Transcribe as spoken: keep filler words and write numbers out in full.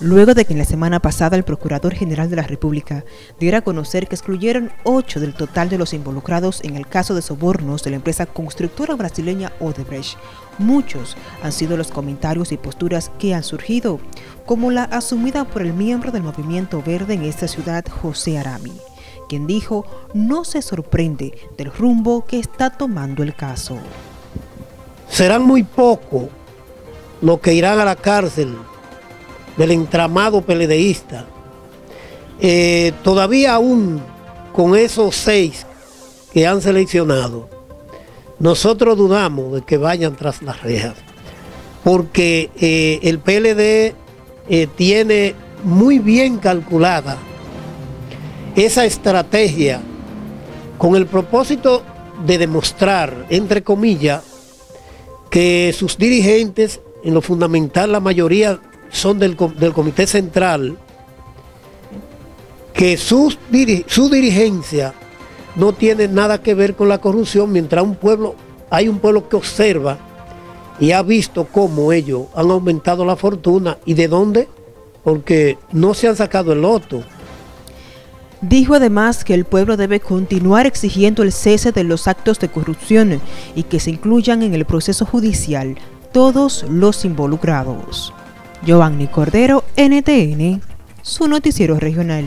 luego de que en la semana pasada el Procurador General de la República diera a conocer que excluyeron ocho del total de los involucrados en el caso de sobornos de la empresa constructora brasileña Odebrecht. Muchos han sido los comentarios y posturas que han surgido, como la asumida por el miembro del Movimiento Verde en esta ciudad, José Arami, quien dijo no se sorprende del rumbo que está tomando el caso. Serán muy pocos los que irán a la cárcel del entramado peledeísta. Eh, todavía aún con esos seis que han seleccionado, nosotros dudamos de que vayan tras las rejas, porque eh, el P L D eh, tiene muy bien calculada esa estrategia con el propósito de demostrar, entre comillas, que sus dirigentes, en lo fundamental la mayoría son del, del Comité Central, que sus, su dirigencia no tiene nada que ver con la corrupción, mientras un pueblo, hay un pueblo que observa y ha visto cómo ellos han aumentado la fortuna y de dónde, porque no se han sacado el loto. Dijo además que el pueblo debe continuar exigiendo el cese de los actos de corrupción y que se incluyan en el proceso judicial todos los involucrados. Giovanni Cordero, N T N, su noticiero regional.